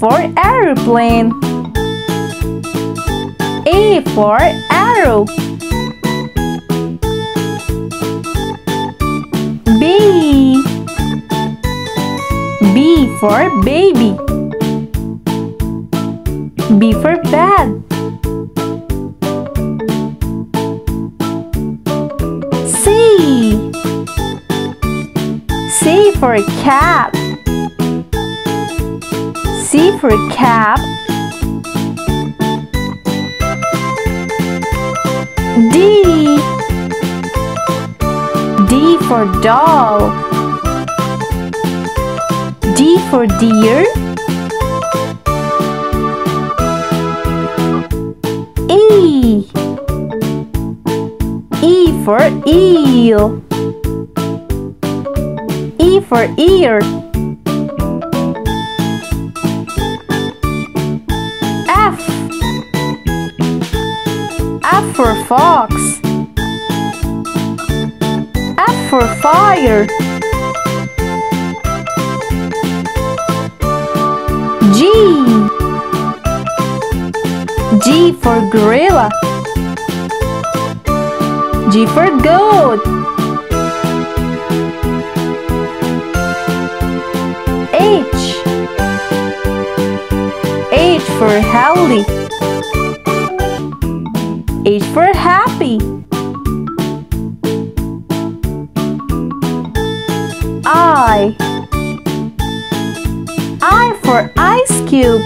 for aeroplane, A for arrow, B, B for baby, B for bed, C, C for cat, C for cap, D, D for doll, D for deer, E, E for eel, E for ear, F for fox, F for fire, G, G for gorilla, G for goat, H, H for healthy, H for happy, I for ice cube,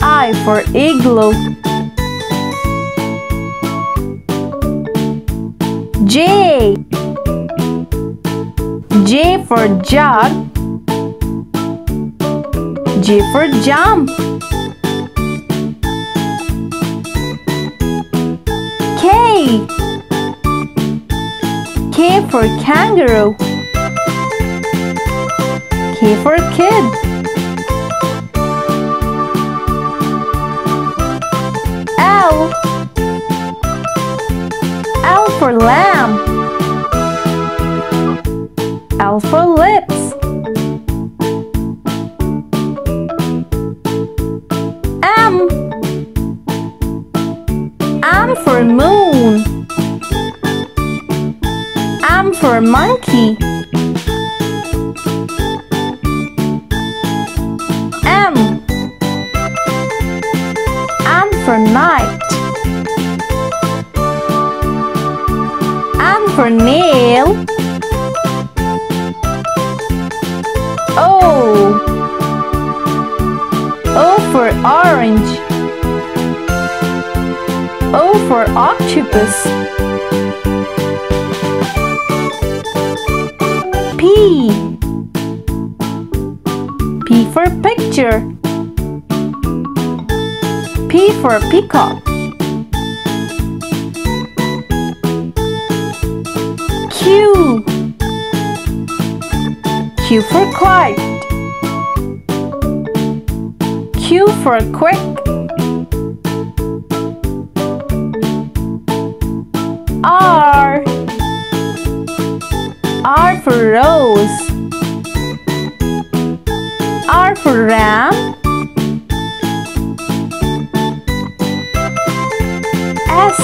I for igloo, J, J for jug, J for jump, K for kangaroo, K for kid, L, L for lamb, L for lips, M, M for moon, M for monkey, M, M for night, M for nail, O, O for orange, O for octopus, P, P for picture, P for peacock, Q, Q for quiet, Q for quick, R, R for rose, R for ram, S,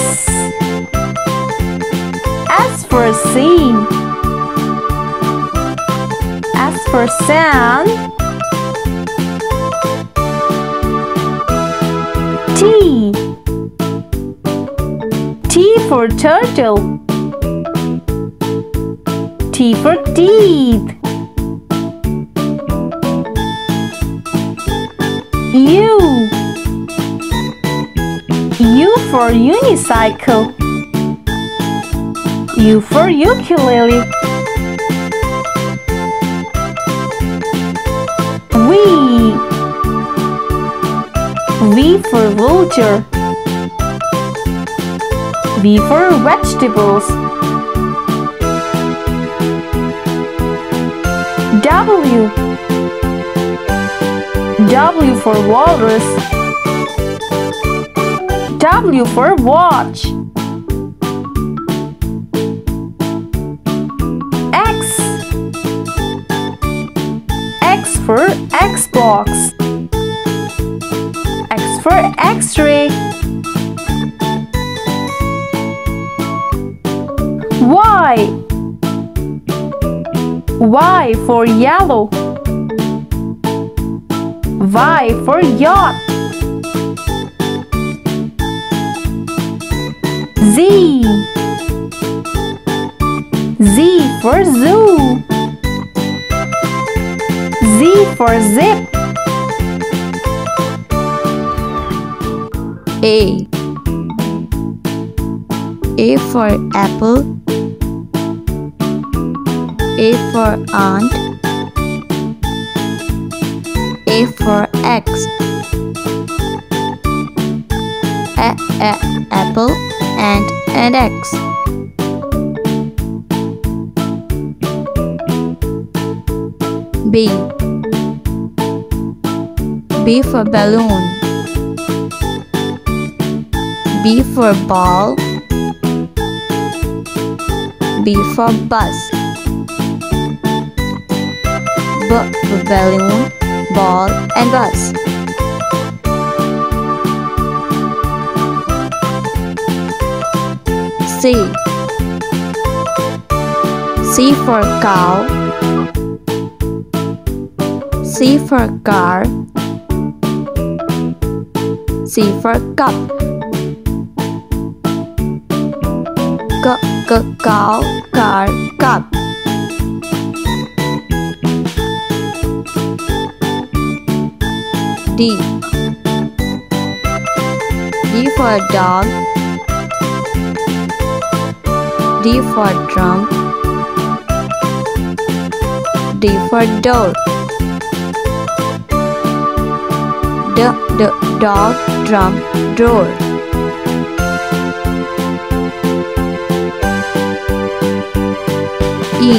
S for sea, S for sand, T, T for turtle, T for teeth, U, U for unicycle, U for ukulele, V for vulture, V for vegetables, W, W for walrus, W for watch, X, X for Xbox, X for X-ray. Y, Y for yellow, Y for yacht. Z, Z for zoo, Z for zip. A, A for apple, A for aunt, A for X, A apple and X. B, B for balloon, B for ball, B for bus, B for balloon, ball and bus. C, C for cow, C for car, C for cup. Cow, car, cup. D, D for dog, D for drum, D for door. The dog, drum, drawer. E,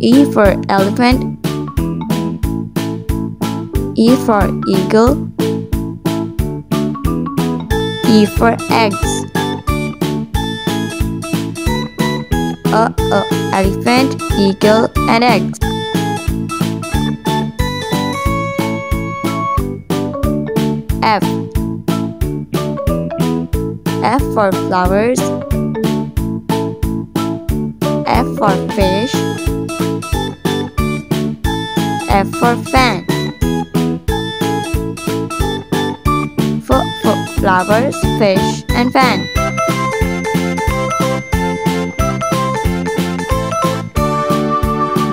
E for elephant, E for eagle, E for eggs. Elephant, eagle and eggs. F, F for flowers, F for fish, F for fan. For flowers, fish and fan.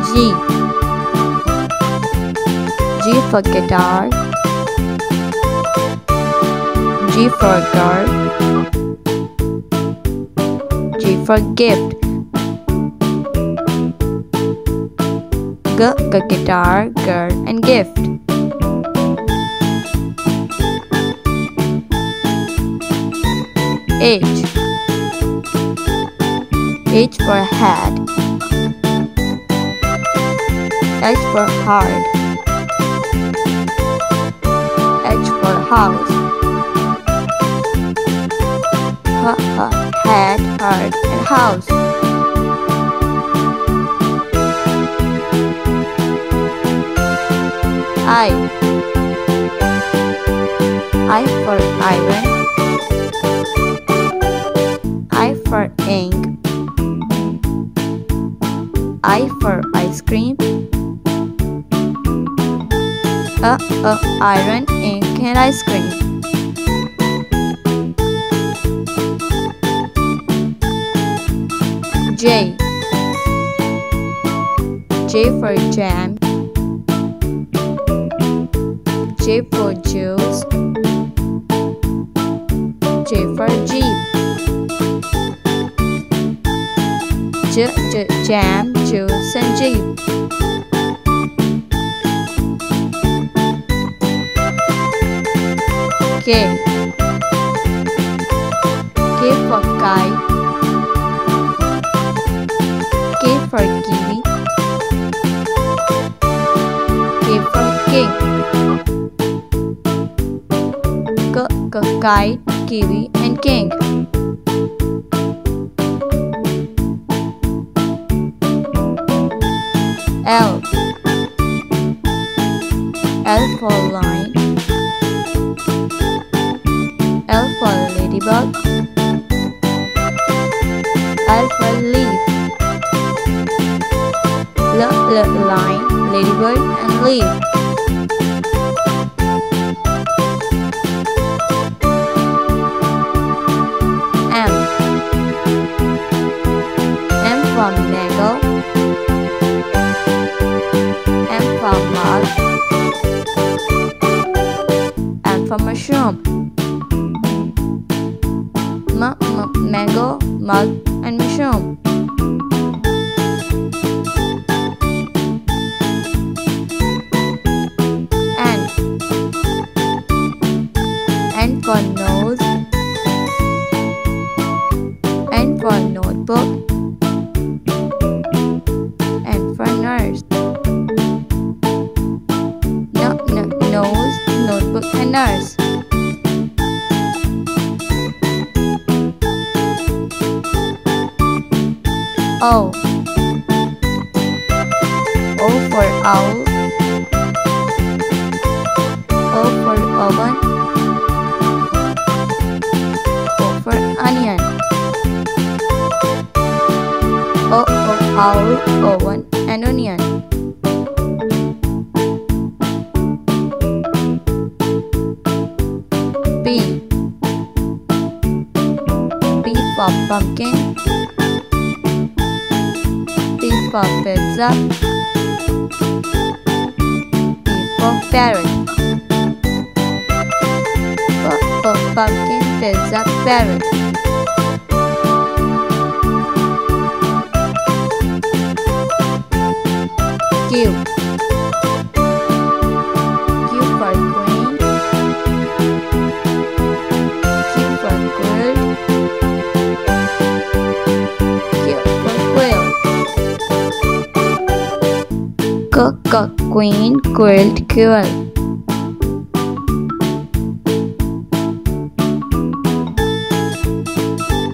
G, G for guitar, G for girl, G for gift. G, guitar, girl and gift. H, H for head, H for heart, H for house. Head, heart, and house. I, I for iron, I for ink, I for ice cream. Iron, ink, and ice cream. J, J for jam, J for juice, J for jeep. Jam, juice and jeep. K, K for kite, K for kiwi, K for king. Kite, kiwi and king. L, L for lion, L for ladybug, L for leaf. L lion, ladybird and leaf. For mushroom, mango, mug, and mushroom. And for nose, and for notebook, and for nurse. Nose, notebook, and nurse. O. O for owl, O for oven, O for onion. O for owl, oven, and onion. P for pumpkin, P for pizza, P for parrot. P for pumpkin, pizza, parrot. Q, Q for queen, Q for girl, queen, quilt, quill.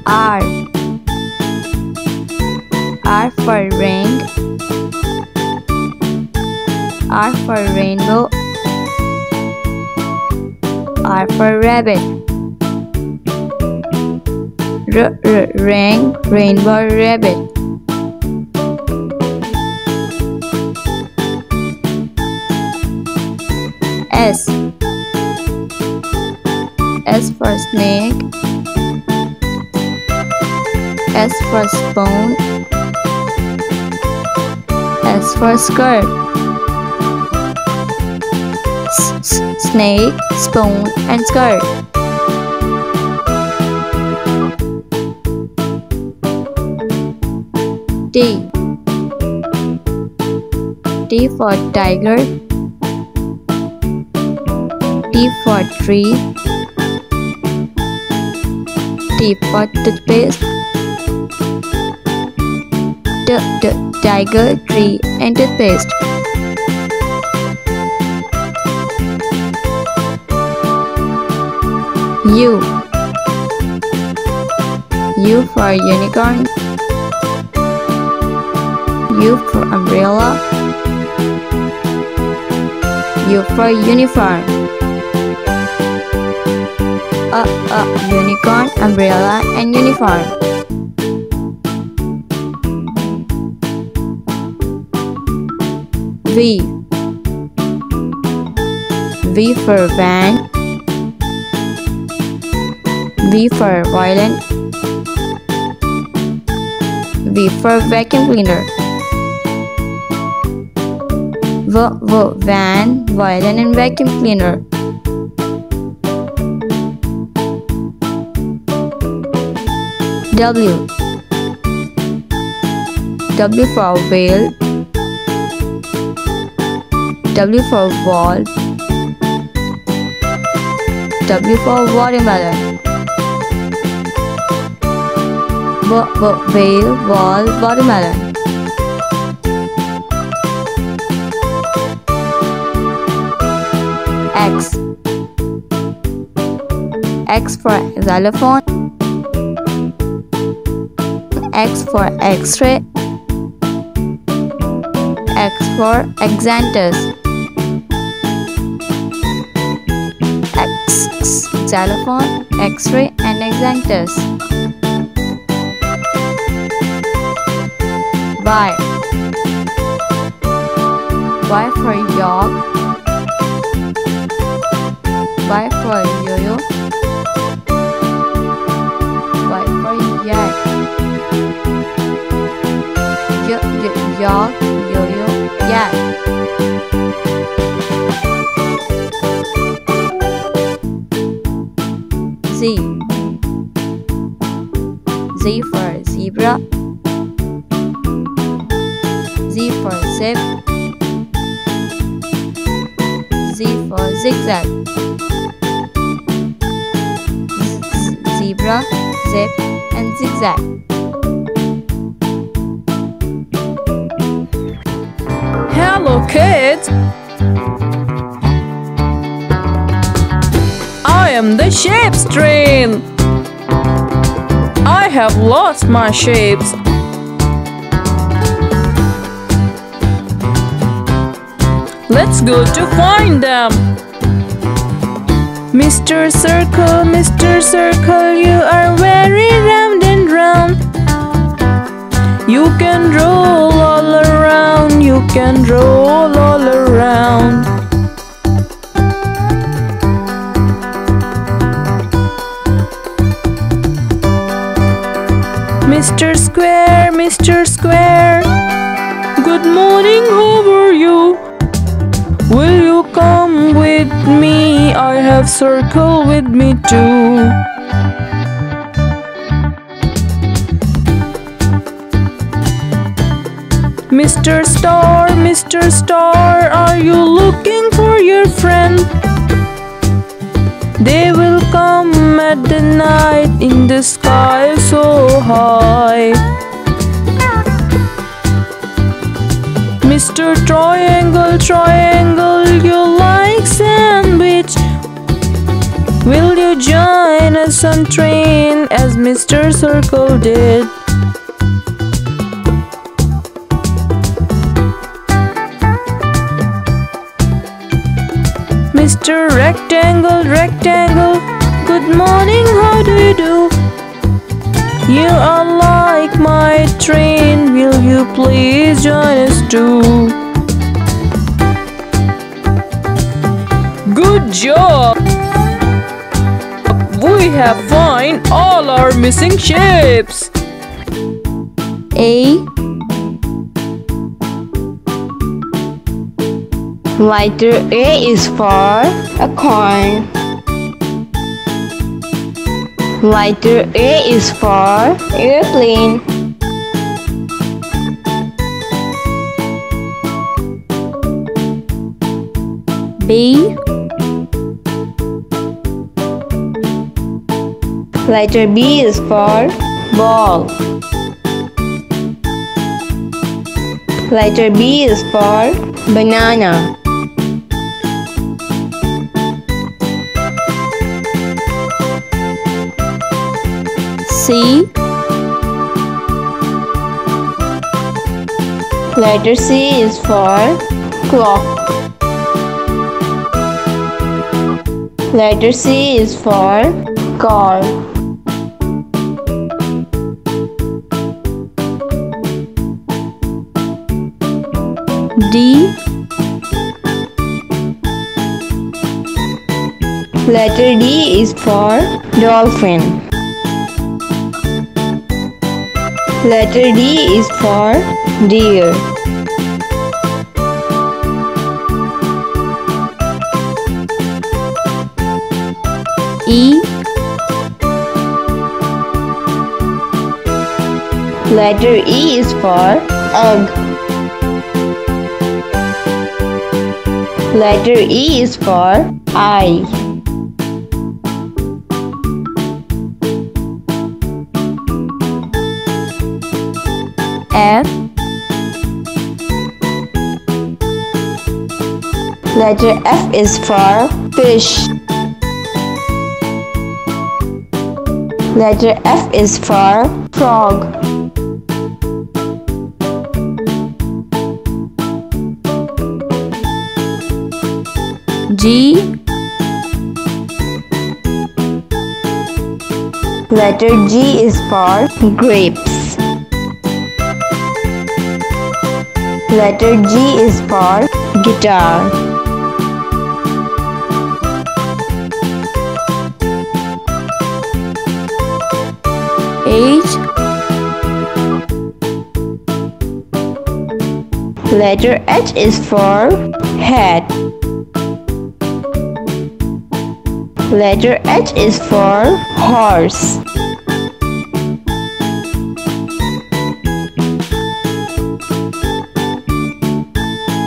R, R for ring, R for rainbow, R for rabbit. Ring, rainbow, rabbit. S, S for snake, S for spoon, S for skirt. Snake, spoon and skirt. T, T for tiger, T for tree, T for toothpaste, tiger, tree and toothpaste. U, U for unicorn, U for umbrella, U for uniform. Unicorn, umbrella, and uniform. V, V for van, V for violin, V for vacuum cleaner. Van, violin, and vacuum cleaner. W, W for whale, W for wall, W for watermelon. Whale, wall, watermelon. X, X for xylophone, X for X-ray, X for Xanthus, xylophone, X-ray and X-actors. Y for York, Y for Yo-Yo, Y for Yak, York, Yo-Yo, Yak. Z, Z for Zebra, Z for Zip, Z for Zigzag, Zebra, Zip and Zigzag. Hello kids! I am the shape train! I have lost my shapes. Let's go to find them. Mr. Circle, you are very round and round. You can roll all around, you can roll all around. Mr. Square, good morning, how are you? Will you come with me? I have circle with me too. Mr. Star, are you looking for your friend? They will come at the night in the sky so high. Mr. Triangle, Triangle, you like sandwich. Will you join us on train as Mr. Circle did? Mr. Rectangle, Rectangle, good morning, how do you do? You are like my train, will you please join us too? Good job! We have found all our missing shapes. A, letter A is for a corn. Letter A is for airplane. B, letter B is for ball. Letter B is for banana. C, letter C is for clock. Letter C is for car. D, letter D is for dolphin. Letter D is for deer. E, letter E is for egg. Letter E is for eye. F, letter F is for fish. Letter F is for frog. G, Letter G is for grapes. Letter G is for guitar. H. Letter H is for hat. Letter H is for horse.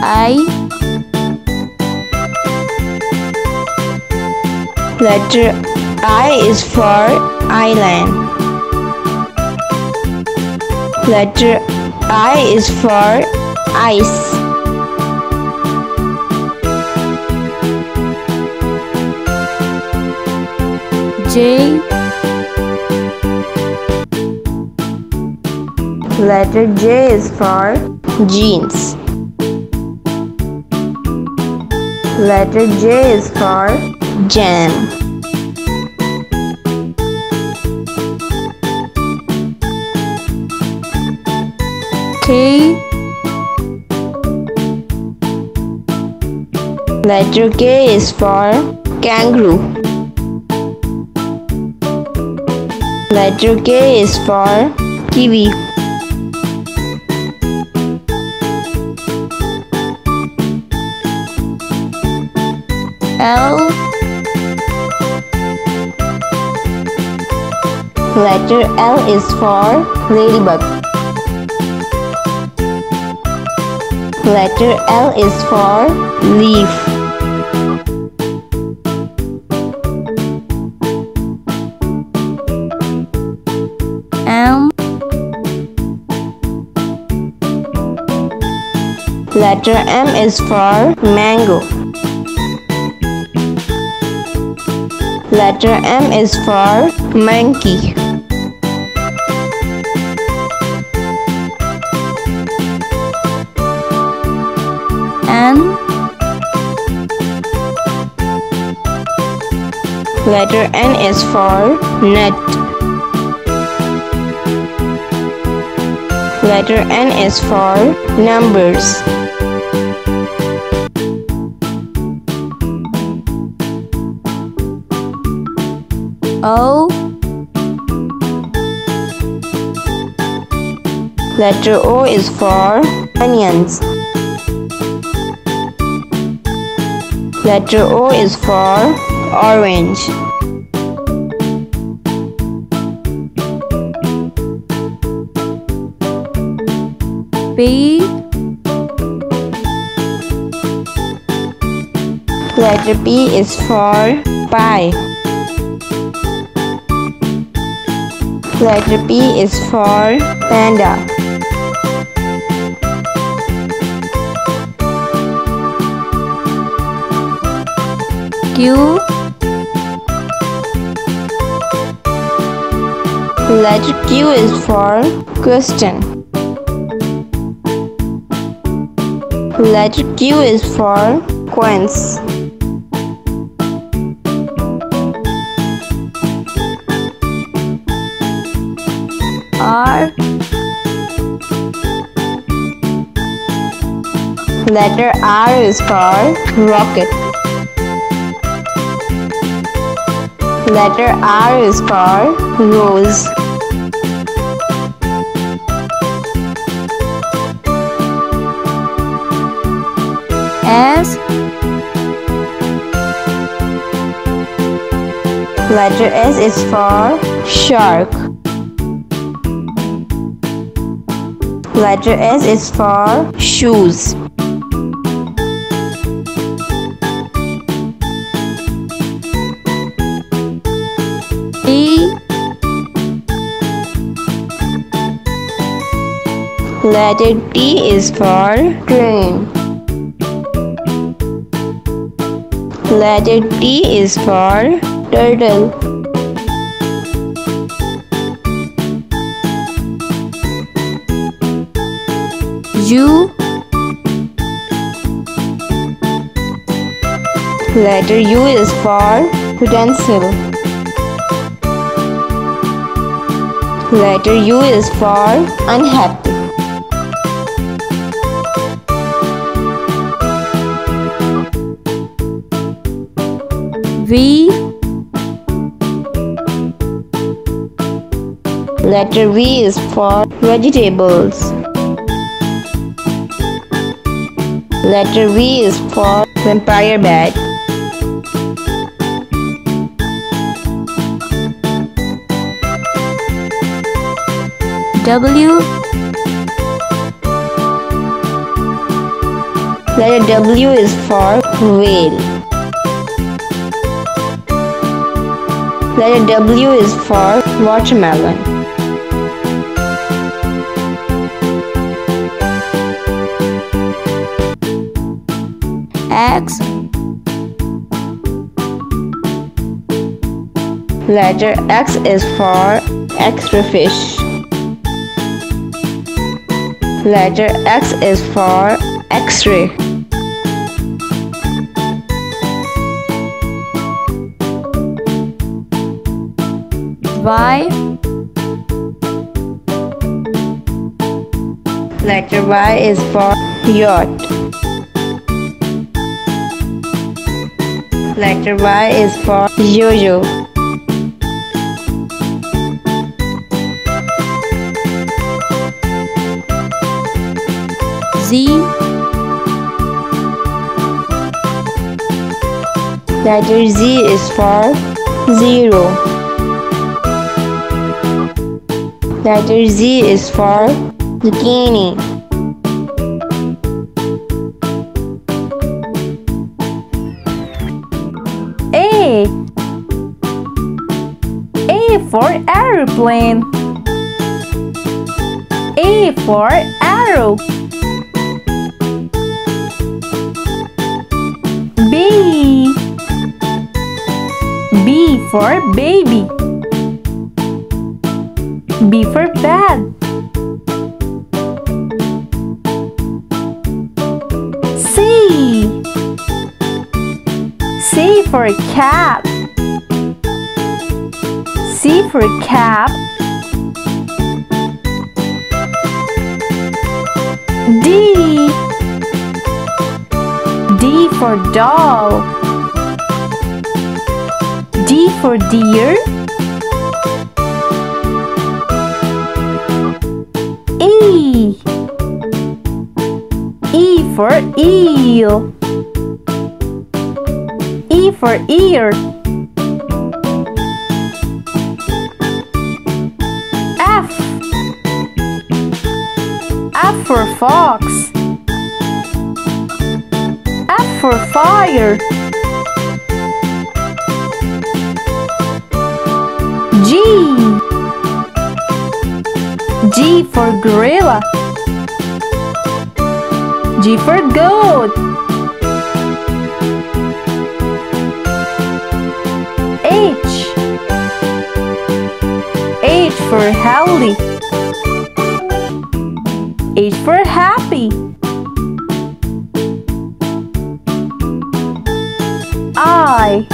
I. Letter I is for island. Letter I is for ice. J. Letter J is for jeans. Letter J is for jam. K. Letter K is for kangaroo. Letter K is for kiwi. L. Letter L is for ladybug. Letter L is for leaf. Letter M is for mango. Letter M is for monkey. N. Letter N is for nut. Letter N is for numbers. O. Letter O is for onions. Letter O is for orange. P. Letter P is for pie. Letter P is for panda. Q. Letter Q is for question. Letter Q is for coins. R. Letter R is for rocket. Letter R is for rose. S. Letter S is for shark. Letter S is for shoes. T. Letter T is for train. Letter T is for turtle. U. Letter U is for utensil. Letter U is for unhappy. V. Letter V is for vegetables. Letter V is for vampire bat. W. Letter W is for whale. Letter W is for watermelon. X. Letter X is for extra fish. Letter X is for X-ray. Y. Letter Y is for yacht. Letter Y is for yo-yo. Z. Letter Z is for zero. Letter Z is for zucchini. A. A for airplane. A for arrow. B. B for baby. B for bad. C. C for cap. C for cap. D. D for doll. D for deer. E. E for eel. E for ear. F. F for fox. F for fire. G. G for gorilla. G for goat. H. H for healthy. H for happy. I.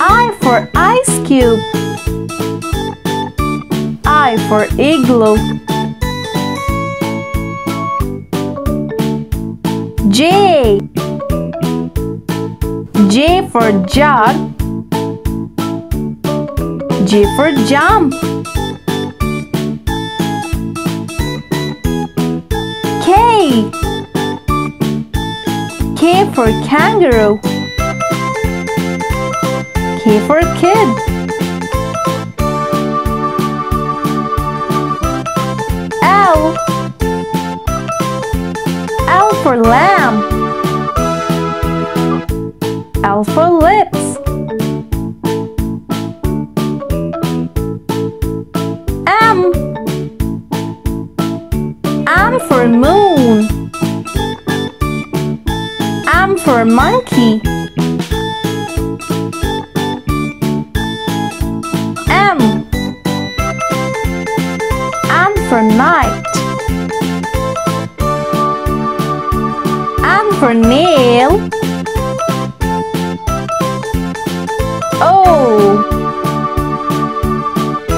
I for ice cube. I for igloo. J. J for jug. J for jump. K. K for kangaroo. K for kid. L. L for lamb. L for lips. M. M for moon. M for monkey. M. M for night. M for nail. O.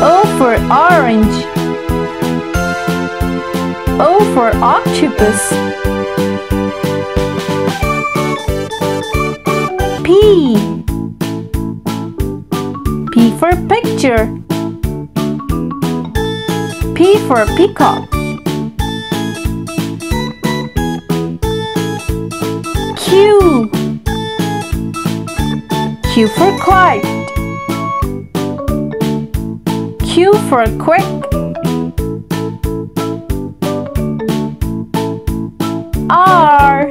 O for orange, O for octopus, P, P for picture, P for peacock, Q, Q for kite, Q for quick, R,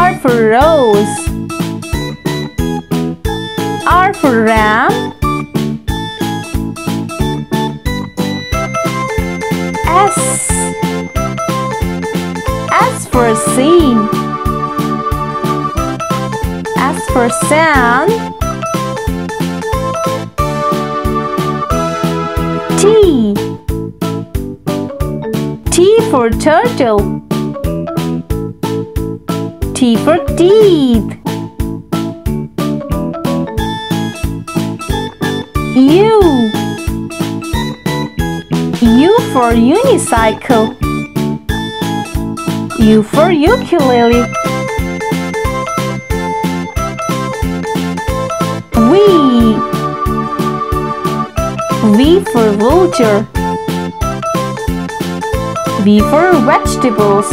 R for rose, R for ram, S, S for sea, S for sand, T, T for turtle, T for teeth, U, U for unicycle, U for ukulele, V for vulture, V for vegetables,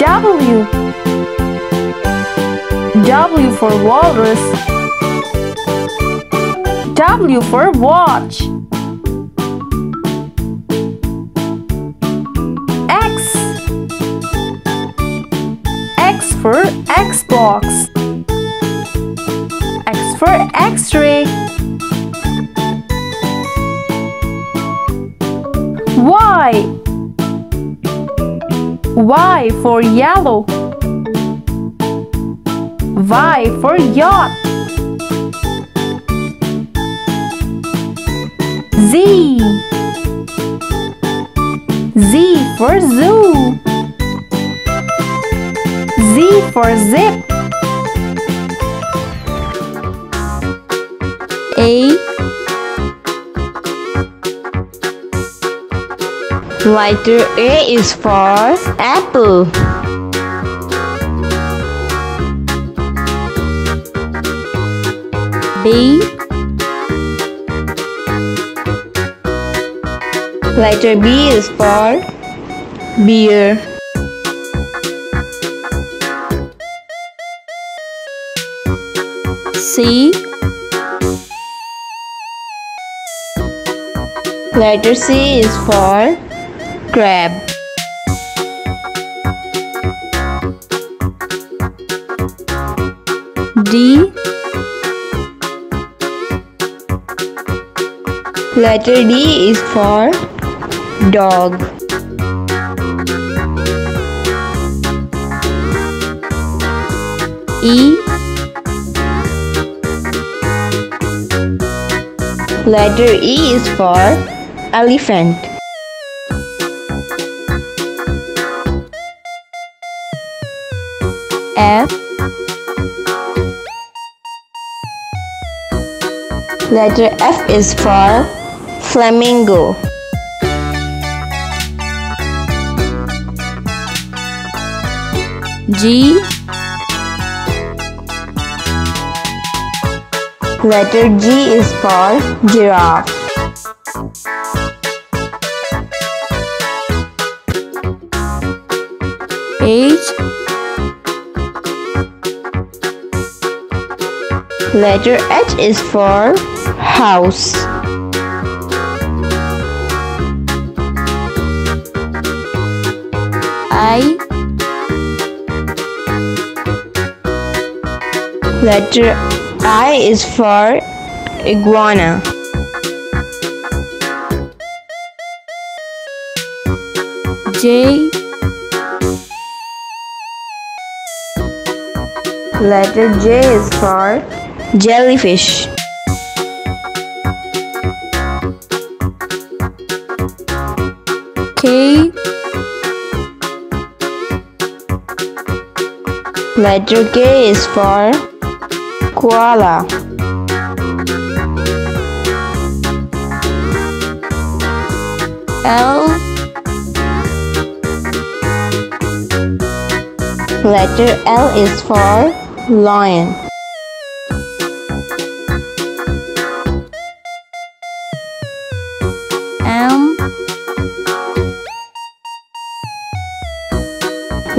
W, W for walrus, W for watch, X, X for Xbox, X for X-ray, Y, Y for yellow, Y for yacht, Z, Z for zoo, Z for zip, A, letter A is for apple, B, letter B is for beer, C, letter C is for crab, D, letter D is for dog, E, letter E is for elephant, F, letter F is for flamingo, G, letter G is for giraffe, H, letter H is for house, I, letter I is for iguana, J, letter J is for jellyfish, K, letter K is for koala, Letter L is for lion.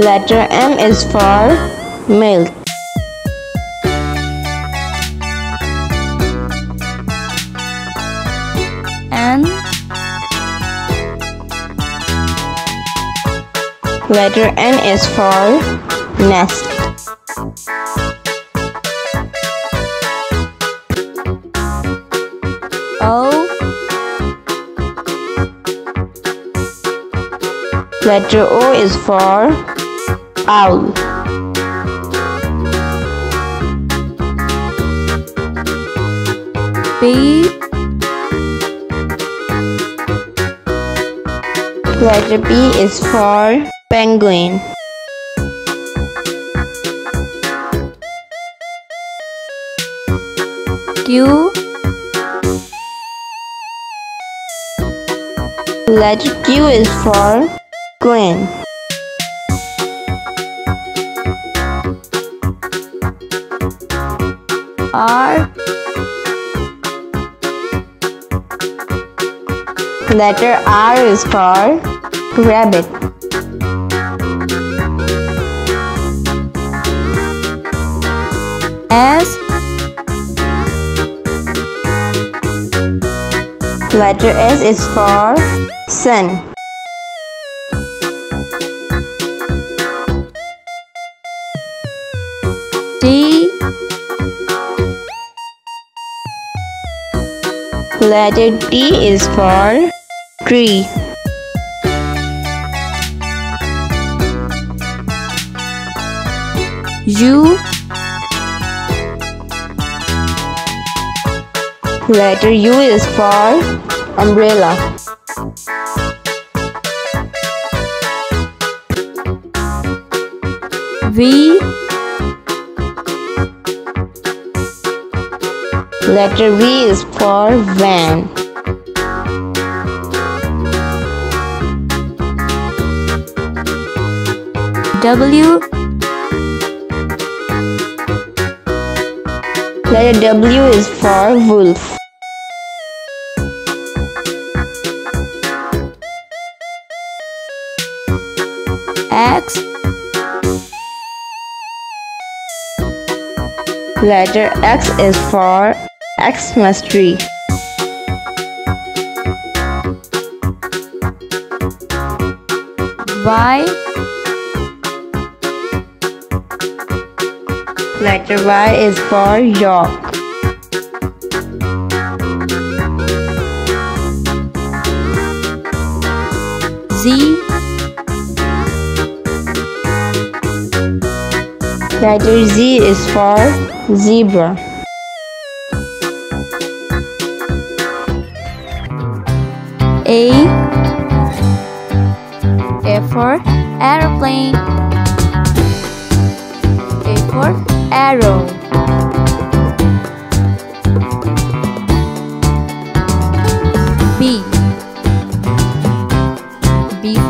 Letter M is for milk. Letter N is for nest. Letter O is for owl. Letter B is for penguin. Letter Q is for queen. Letter R is for rabbit. S. Letter S is for sun. T. Letter T is for tree. U. Letter U is for umbrella. V. Letter V is for van. W. Letter W is for wolf. X. Letter X is for Xmas tree. Y. Letter Y is for York. Z. Letter Z is for zebra. A for airplane. A for arrow. B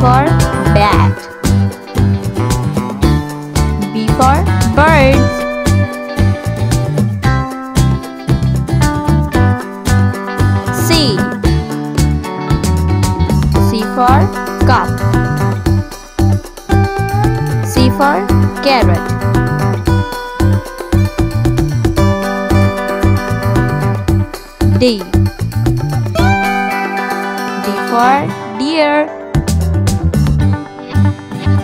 for bat. B for bird. C for cup. C for carrot. D for deer.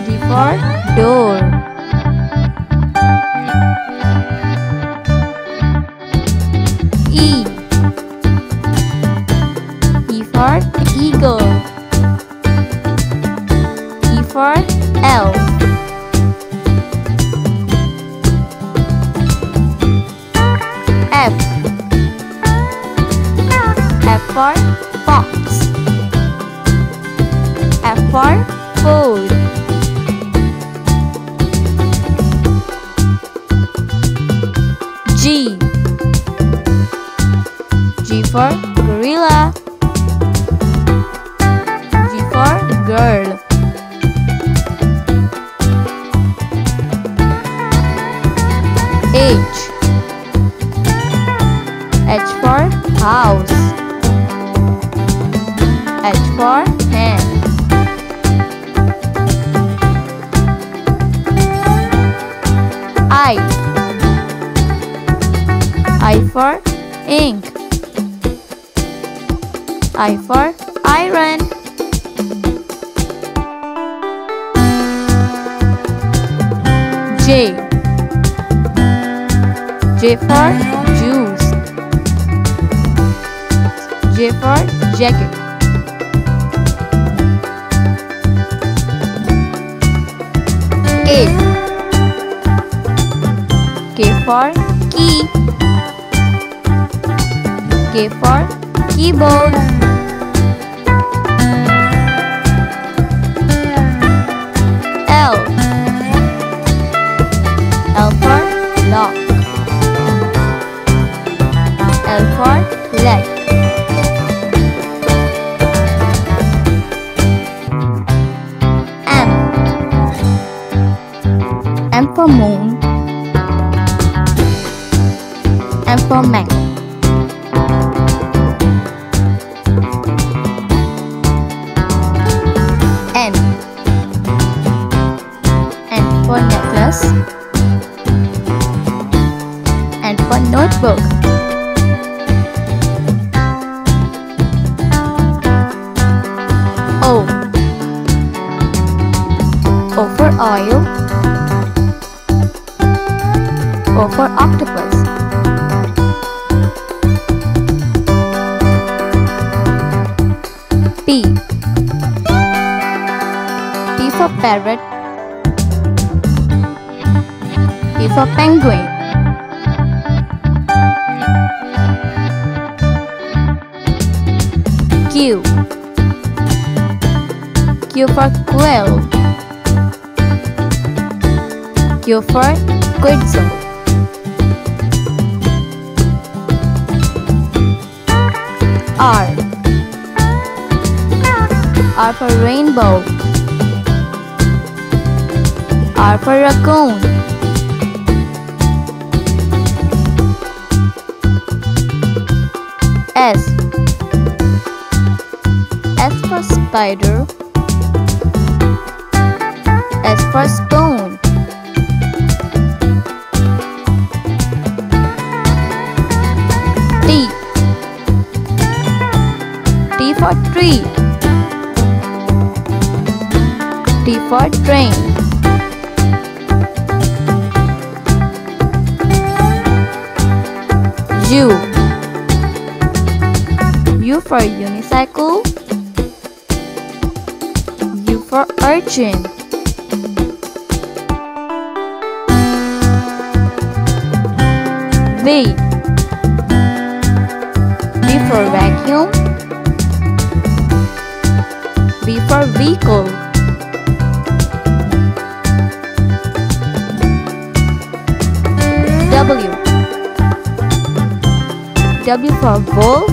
D for door. Eagle. E for elf. F. F for fox. F for food. G. for gorilla, G for girl, H for house, H for hand, I for ink, I for iron, J, J for juice, J for jacket, K, K for key, K for keyboard, L, L for lock, L for leg, M, M for moon, M for man, and for notebook, O, O for oil, O for octopus, P, P for parrot, P for penguin, Q, Q for quail, Q for quetzal, R, R for rainbow, R for raccoon, S, S for spider, S for stone, T, T for tree, T for train, U, U for unicycle, U for urchin, V, V for vacuum, V for vehicle, W, W for wolf,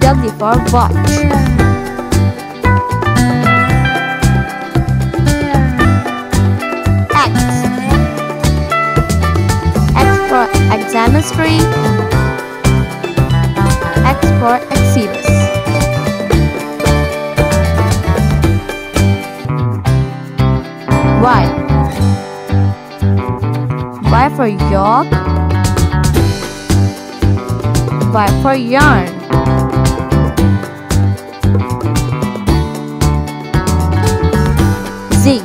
W for watch, X, X for examistry, X for exhibits, Y, Y for york, Y for yarn, Z,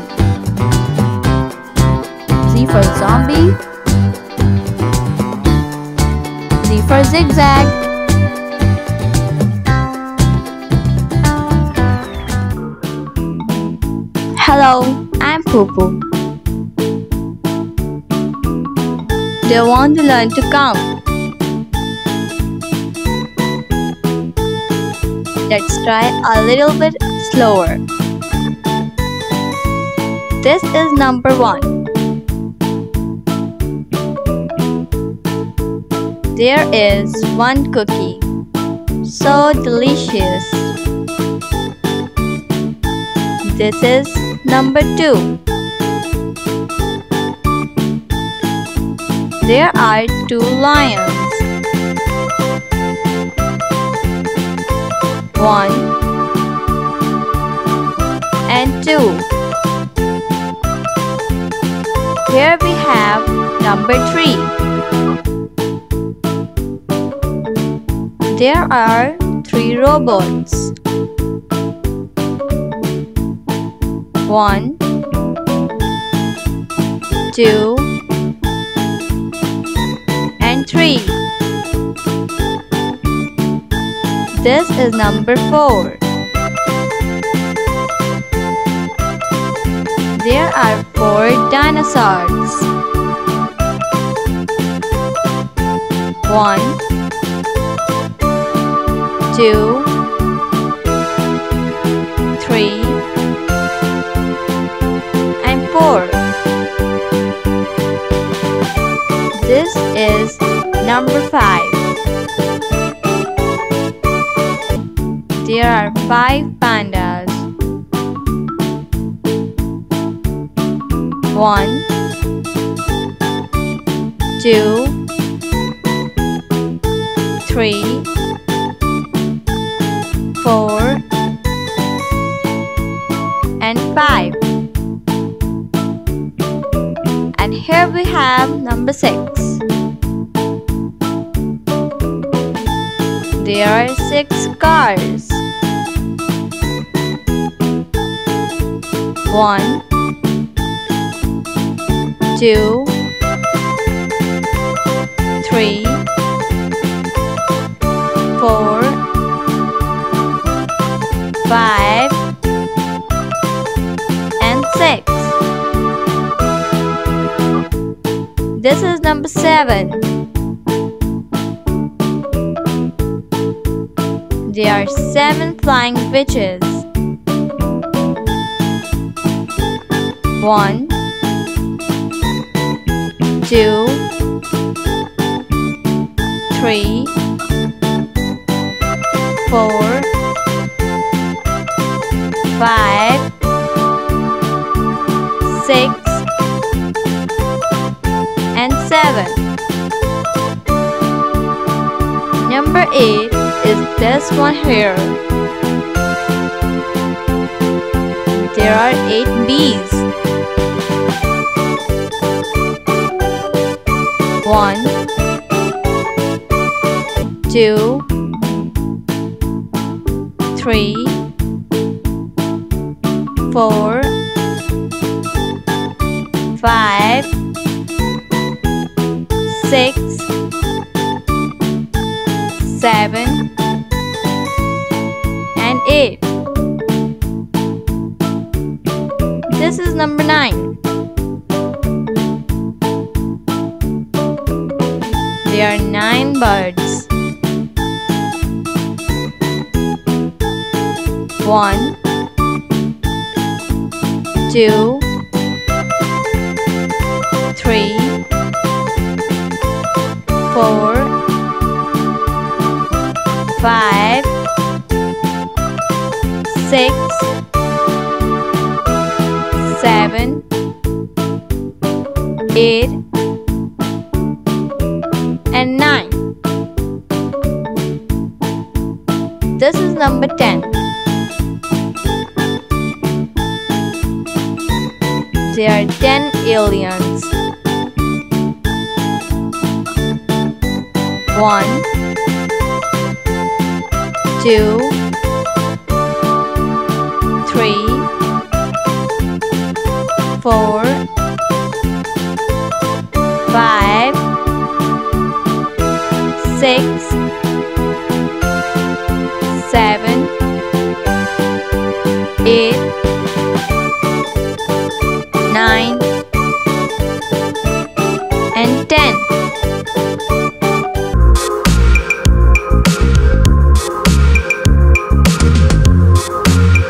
Z for zombie, Z for zigzag, Hello, I'm Pupu. They want to learn to count. Let's try a little bit slower. This is number 1. There is one cookie. So delicious. This is number 2. There are 2 lions. One and two. Here we have number 3. There are 3 robots. One, two, and 3. This is number 4. There are 4 dinosaurs. 1, 2, 3, and 4. This is number 5. There are 5 pandas. 1, 2, 3, 4, and 5. And here we have number 6. There are 6 cars. 1, 2, 3, 4, 5, and 6. This is number 7. There are 7 flying witches. 1, 2, 3, 4, 5, 6, and 7. Number 8 is this one here. There are 8 bees. 1, 2, 3, 4, 5, 6, 7, and 8. This is number 9. There are 9 birds. 1, 2, 3, 4, 5, 6, 7, 8, and 9. This is number 10. There are 10 aliens. 1, 2, 3, 4, 5, 6,